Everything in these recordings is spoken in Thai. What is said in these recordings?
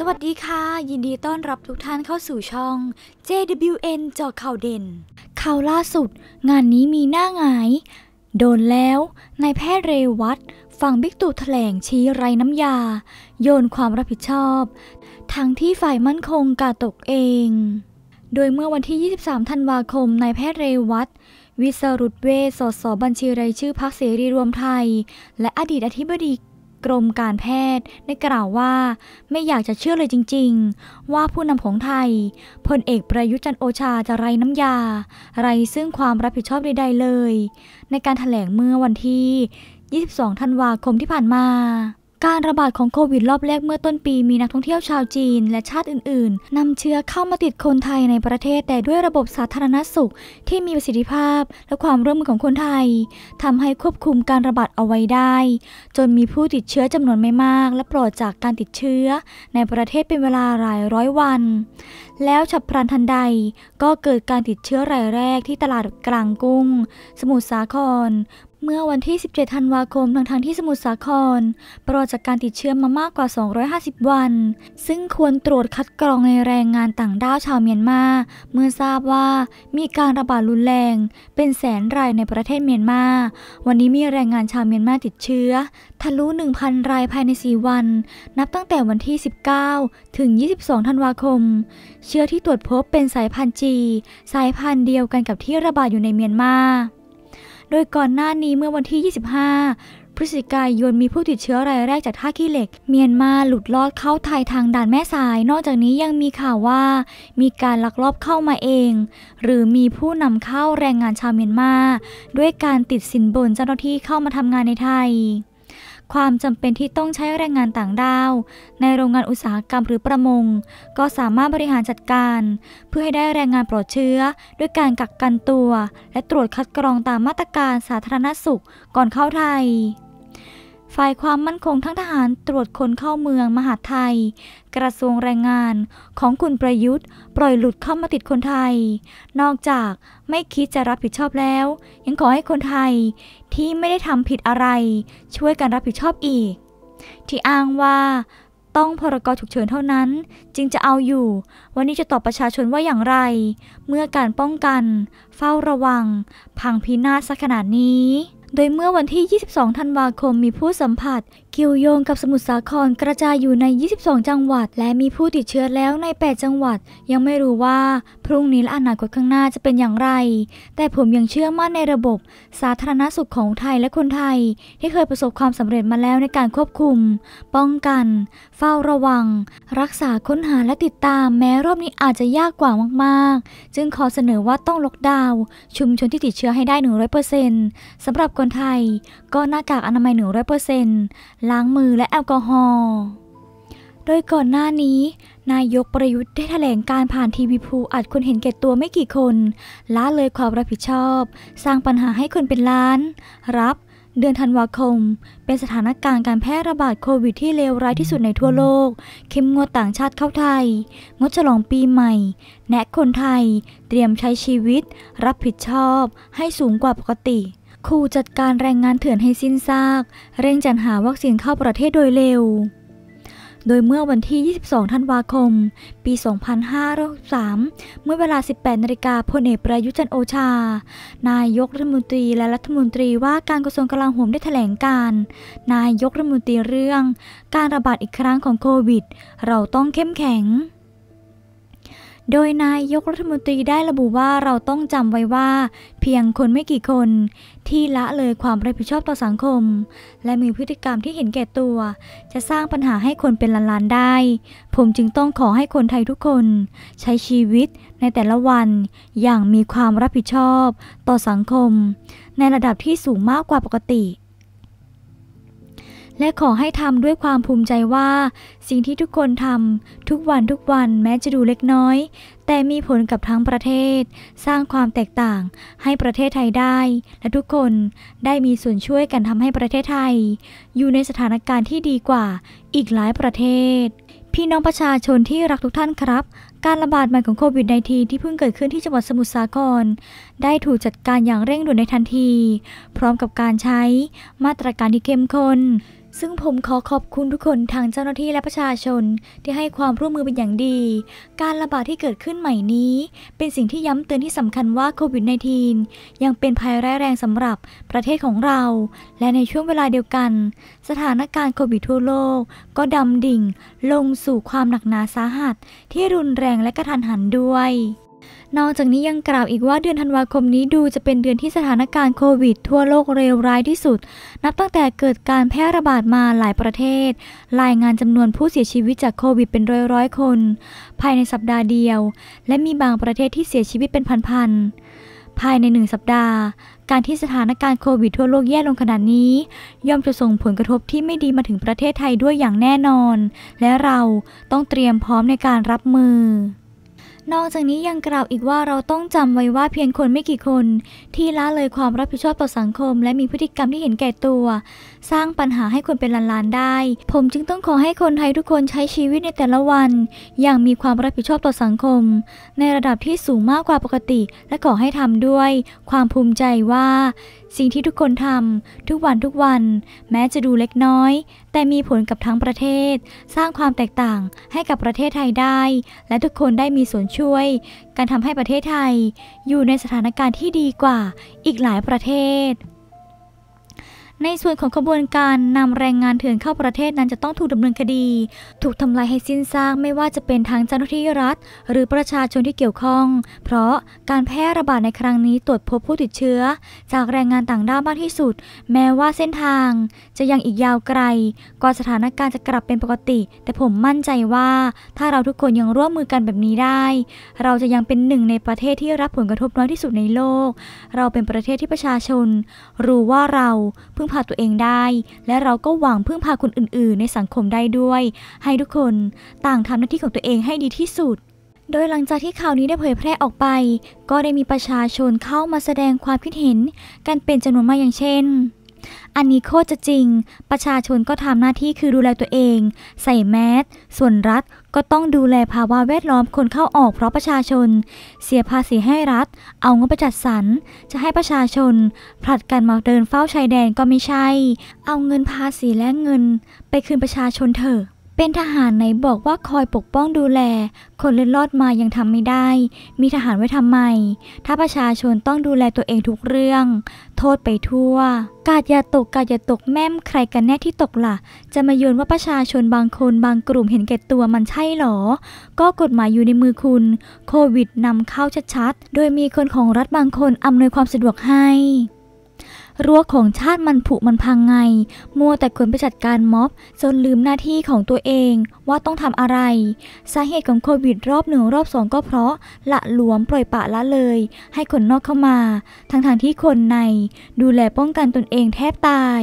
สวัสดีค่ะยินดีต้อนรับทุกท่านเข้าสู่ช่อง JWN เจาะข่าวเด่นข่าวล่าสุดงานนี้มีหน้าหงายโดนแล้วนายแพทย์เรวัตฟังบิ๊กตู่แถลงชี้ไร้น้ำยาโยนความรับผิดชอบทั้งที่ฝ่ายมั่นคงกาตกเองโดยเมื่อวันที่ 23 ธันวาคมนายแพทย์เรวัตวิสรุตเวช สส.บัญชีรายชื่อพรรคเสรีรวมไทยและอดีตอธิบดีกรมการแพทย์ได้กล่าวว่าไม่อยากจะเชื่อเลยจริงๆว่าผู้นำของไทยพลเอกประยุทธ์จันทร์โอชาจะไร้น้ำยาไร้ซึ่งความรับผิดชอบใดๆเลยในการแถลงเมื่อวันที่ 22 ธันวาคมที่ผ่านมาการระบาดของโควิดรอบแรกเมื่อต้นปีมีนักท่องเที่ยวชาวจีนและชาติอื่นๆนำเชื้อเข้ามาติดคนไทยในประเทศแต่ด้วยระบบสาธารณสุขที่มีประสิทธิภาพและความร่วมมือของคนไทยทำให้ควบคุมการระบาดเอาไว้ได้จนมีผู้ติดเชื้อจำนวนไม่มากและปลอดจากการติดเชื้อในประเทศเป็นเวลาหลายร้อยวันแล้วฉับพลันทันใดก็เกิดการติดเชื้อรายแรกที่ตลาดกลางกุ้งสมุทรสาครเมื่อวันที่ 17 ธันวาคมทั้งที่สมุทรสาครปลอดจากการติดเชื้อมามากกว่า 250 วันซึ่งควรตรวจคัดกรองในแรงงานต่างด้าวชาวเมียนมาเมื่อทราบว่ามีการระบาดรุนแรงเป็นแสนรายในประเทศเมียนมาวันนี้มีแรงงานชาวเมียนมาติดเชื้อทะลุ 1,000 รายภายใน 4 วันนับตั้งแต่วันที่ 19 ถึง 22 ธันวาคมเชื้อที่ตรวจพบเป็นสายพันธุ์ G สายพันธุ์เดียวกันกับที่ระบาดอยู่ในเมียนมาโดยก่อนหน้านี้เมื่อวันที่ 25 พฤศจิกายนมีผู้ติดเชื้อรายแรกจากท่าขี้เหล็กเมียนมาหลุดลอดเข้าไทยทางด่านแม่สายนอกจากนี้ยังมีข่าวว่ามีการลักลอบเข้ามาเองหรือมีผู้นำเข้าแรงงานชาวเมียนมาด้วยการติดสินบนเจ้าหน้าที่เข้ามาทำงานในไทยความจำเป็นที่ต้องใช้แรงงานต่างด้าวในโรงงานอุตสาหกรรมหรือประมงก็สามารถบริหารจัดการเพื่อให้ได้แรงงานปลอดเชื้อด้วยการกักกันตัวและตรวจคัดกรองตามมาตรการสาธารณสุขก่อนเข้าไทยฝ่ายความมั่นคงทั้งทหารตรวจคนเข้าเมืองมหาดไทยกระทรวงแรงงานของคุณประยุทธ์ปล่อยหลุดเข้ามาติดคนไทยนอกจากไม่คิดจะรับผิดชอบแล้วยังขอให้คนไทยที่ไม่ได้ทำผิดอะไรช่วยกันรับผิดชอบอีกที่อ้างว่าต้องพรกฉุกเฉินเท่านั้นจึงจะเอาอยู่วันนี้จะตอบประชาชนว่าอย่างไรเมื่อการป้องกันเฝ้าระวังพังพินาศขนาดนี้โดยเมื่อวันที่ 22 ธันวาคมมีผู้สัมผัสเกี่ยวโยงกับสมุทรสาครกระจายอยู่ใน 22 จังหวัดและมีผู้ติดเชื้อแล้วใน 8 จังหวัดยังไม่รู้ว่าพรุ่งนี้และอนาคตข้างหน้าจะเป็นอย่างไรแต่ผมยังเชื่อมั่นในระบบสาธารณสุขของไทยและคนไทยที่เคยประสบความสำเร็จมาแล้วในการควบคุมป้องกันเฝ้าระวังรักษาค้นหาและติดตามแม้รอบนี้อาจจะยากกว่ามากๆจึงขอเสนอว่าต้องล็อกดาวน์ชุมชนที่ติดเชื้อให้ได้ 100% สำหรับคนไทยก็หน้ากากอนามัย 100%ล้างมือและแอลกอฮอล์โดยก่อนหน้านี้นายกประยุทธ์ได้แถลงการผ่านทีวีภูอัดคนเห็นแก่ตัวไม่กี่คนละเลยความรับผิดชอบสร้างปัญหาให้คนเป็นล้านรับเดือนธันวาคมเป็นสถานการณ์การแพร่ระบาดโควิดที่เลวร้ายที่สุดในทั่วโลกเข้มงวดต่างชาติเข้าไทยงดฉลองปีใหม่แนะคนไทยเตรียมใช้ชีวิตรับผิดชอบให้สูงกว่าปกติคู่จัดการแรงงานเถื่อนให้สิ้นซากเร่งจัดหาวัคซีนเข้าประเทศโดยเร็วโดยเมื่อวันที่ 22 ธันวาคม ปี 2563 เมื่อเวลา 18 นาฬิกาพลเอกประยุทธ์จันทร์โอชานายกรัฐมนตรีและรัฐมนตรีว่าการกระทรวงกลาโหมได้แถลงการนายกรัฐมนตรีเรื่องการระบาดอีกครั้งของโควิดเราต้องเข้มแข็งโดยนายกรัฐมนตรีได้ระบุว่าเราต้องจำไว้ว่าเพียงคนไม่กี่คนที่ละเลยความรับผิดชอบต่อสังคมและมีพฤติกรรมที่เห็นแก่ตัวจะสร้างปัญหาให้คนเป็นล้านๆได้ผมจึงต้องขอให้คนไทยทุกคนใช้ชีวิตในแต่ละวันอย่างมีความรับผิดชอบต่อสังคมในระดับที่สูงมากกว่าปกติและขอให้ทำด้วยความภูมิใจว่าสิ่งที่ทุกคนทำทุกวันแม้จะดูเล็กน้อยแต่มีผลกับทั้งประเทศสร้างความแตกต่างให้ประเทศไทยได้และทุกคนได้มีส่วนช่วยกันทำให้ประเทศไทยอยู่ในสถานการณ์ที่ดีกว่าอีกหลายประเทศพี่น้องประชาชนที่รักทุกท่านครับการระบาดใหม่ของโควิด -19 ที่เพิ่งเกิดขึ้นที่จังหวัดสมุทรสาครได้ถูกจัดการอย่างเร่งด่วนในทันทีพร้อมกับการใช้มาตรการที่เข้มข้น ซึ่งผมขอขอบคุณทุกคนทางเจ้าหน้าที่และประชาชนที่ให้ความร่วมมือเป็นอย่างดีการระบาดที่เกิดขึ้นใหม่นี้เป็นสิ่งที่ย้ำเตือนที่สำคัญว่าโควิด -19 ยังเป็นภัยร้ายแรงสำหรับประเทศของเราและในช่วงเวลาเดียวกันสถานการณ์โควิดทั่วโลกก็ดำดิ่งลงสู่ความหนักหนาสาหัสที่รุนแรงและกระทันหันด้วยนอกจากนี้ยังกล่าวอีกว่าเดือนธันวาคมนี้ดูจะเป็นเดือนที่สถานการณ์โควิดทั่วโลกเลวร้ายที่สุดนับตั้งแต่เกิดการแพร่ระบาดมาหลายประเทศรายงานจำนวนผู้เสียชีวิตจากโควิดเป็นร้อยๆคนภายในสัปดาห์เดียวและมีบางประเทศที่เสียชีวิตเป็นพันๆภายใน1สัปดาห์การที่สถานการณ์โควิดทั่วโลกแย่ลงขนาดนี้ย่อมจะส่งผลกระทบที่ไม่ดีมาถึงประเทศไทยด้วยอย่างแน่นอนและเราต้องเตรียมพร้อมในการรับมือนอกจากนี้ยังกล่าวอีกว่าเราต้องจำไว้ว่าเพียงคนไม่กี่คนที่ละเลยความรับผิดชอบต่อสังคมและมีพฤติกรรมที่เห็นแก่ตัวสร้างปัญหาให้คนเป็นล้านๆได้ผมจึงต้องขอให้คนไทยทุกคนใช้ชีวิตในแต่ละวันอย่างมีความรับผิดชอบต่อสังคมในระดับที่สูงมากกว่าปกติและขอให้ทำด้วยความภูมิใจว่าสิ่งที่ทุกคนทำทุกวันแม้จะดูเล็กน้อยแต่มีผลกับทั้งประเทศสร้างความแตกต่างให้กับประเทศไทยได้และทุกคนได้มีส่วนช่วยการทำให้ประเทศไทยอยู่ในสถานการณ์ที่ดีกว่าอีกหลายประเทศในส่วนของขบวนการนำแรงงานเถื่อนเข้าประเทศนั้นจะต้องถูกดำเนินคดีถูกทำลายให้สิ้นซากไม่ว่าจะเป็นทางเจ้าหน้าที่รัฐหรือประชาชนที่เกี่ยวข้องเพราะการแพร่ระบาดในครั้งนี้ตรวจพบผู้ติดเชื้อจากแรงงานต่างด้าวมากที่สุดแม้ว่าเส้นทางจะยังอีกยาวไกลกว่าสถานการณ์จะกลับเป็นปกติแต่ผมมั่นใจว่าถ้าเราทุกคนยังร่วมมือกันแบบนี้ได้เราจะยังเป็นหนึ่งในประเทศที่รับผลกระทบน้อยที่สุดในโลกเราเป็นประเทศที่ประชาชนรู้ว่าเราพึ่งพาตัวเองได้และเราก็หวังพึ่งพาคนอื่นๆในสังคมได้ด้วยให้ทุกคนต่างทำหน้าที่ของตัวเองให้ดีที่สุดโดยหลังจากที่ข่าวนี้ได้เผยแพร่ออกไปก็ได้มีประชาชนเข้ามาแสดงความคิดเห็นกันเป็นจำนวนมากอย่างเช่นอันนี้โคตรจะจริงประชาชนก็ทำหน้าที่คือดูแลตัวเองใส่แมสส่วนรัฐก็ต้องดูแลภาวะแวดล้อมคนเข้าออกเพราะประชาชนเสียภาษีให้รัฐเอางบไปจัดสรรจะให้ประชาชนผลัดกันมาเดินเฝ้าชายแดนก็ไม่ใช่เอาเงินภาษีและเงินไปคืนประชาชนเถอะเป็นทหารไหนบอกว่าคอยปกป้องดูแลคนเล่นลอดมายังทำไม่ได้มีทหารไว้ทำไมถ้าประชาชนต้องดูแลตัวเองทุกเรื่องโทษไปทั่วกาดอย่าตกแม่มใครกันแน่ที่ตกล่ะจะมาโยนว่าประชาชนบางคนบางกลุ่มเห็นแก่ตัวมันใช่หรอก็กฎหมายอยู่ในมือคุณโควิดนำเข้าชัดๆโดยมีคนของรัฐบางคนอำนวยความสะดวกให้รั้วของชาติมันผุมันพังไงมัวแต่คนไปจัดการม็อบจนลืมหน้าที่ของตัวเองว่าต้องทำอะไรสาเหตุของโควิดรอบ1รอบ2ก็เพราะละหลวมปล่อยปละละเลยให้คนนอกเข้ามาทั้งที่คนในดูแลป้องกันตนเองแทบตาย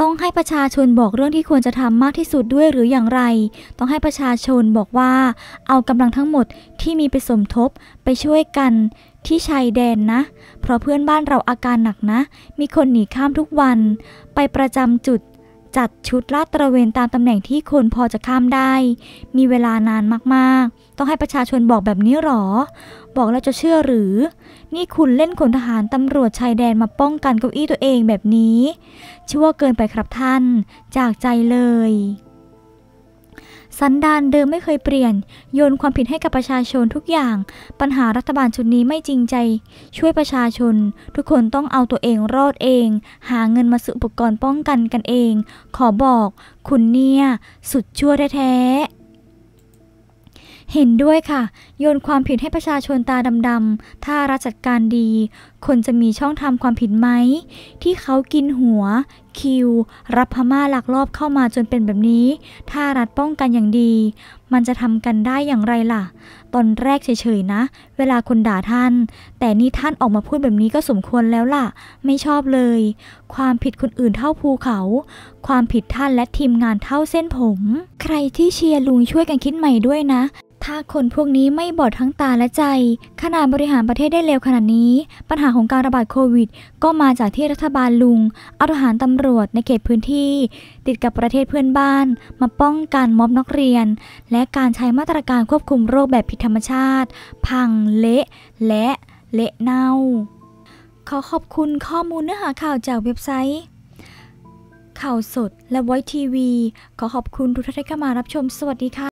ต้องให้ประชาชนบอกเรื่องที่ควรจะทำมากที่สุดด้วยหรืออย่างไรต้องให้ประชาชนบอกว่าเอากำลังทั้งหมดที่มีไปสมทบไปช่วยกันที่ชายแดนนะเพราะเพื่อนบ้านเราอาการหนักนะมีคนหนีข้ามทุกวันไปประจำจุดจัดชุดลาดตระเวนตามตำแหน่งที่คนพอจะข้ามได้มีเวลานานมากๆต้องให้ประชาชนบอกแบบนี้หรอบอกแล้วจะเชื่อหรือนี่คุณเล่นขนทหารตำรวจชายแดนมาป้องกันเก้าอี้ตัวเองแบบนี้ชั่วเกินไปครับท่านจากใจเลยสันดานเดิมไม่เคยเปลี่ยนโยนความผิดให้กับประชาชนทุกอย่างปัญหารัฐบาลชุดนี้ไม่จริงใจช่วยประชาชนทุกคนต้องเอาตัวเองรอดเองหาเงินมาซื้ออุปกรณ์ป้องกันกันเองขอบอกคุณเนี่ยสุดชั่วแท้เห็นด้วยค่ะโยนความผิดให้ประชาชนตาดำๆถ้ารัฐจัดการดีคนจะมีช่องทำความผิดไหมที่เขากินหัวคิวรับพม่าลักลอบเข้ามาจนเป็นแบบนี้ถ้ารัฐป้องกันอย่างดีมันจะทำกันได้อย่างไรล่ะตอนแรกเฉยๆนะเวลาคนด่าท่านแต่นี่ท่านออกมาพูดแบบนี้ก็สมควรแล้วล่ะไม่ชอบเลยความผิดคนอื่นเท่าภูเขาความผิดท่านและทีมงานเท่าเส้นผมใครที่เชียร์ลุงช่วยกันคิดใหม่ด้วยนะถ้าคนพวกนี้ไม่บอดทั้งตาและใจขนาดบริหารประเทศได้เร็วขนาดนี้ปัญหาของการระบาดโควิดก็มาจากที่รัฐบาลลุงเอาทหารตำรวจในเขตพื้นที่ติดกับประเทศเพื่อนบ้านมาป้องกันม็อบนักเรียนและการใช้มาตรการควบคุมโรคแบบผิดธรรมชาติพังเละและเละเน่าขอขอบคุณข้อมูลเนื้อหาข่าวจากเว็บไซต์ ข่าวสดและไวทีวีขอขอบคุณทุกท่านที่เข้ามารับชมสวัสดีค่ะ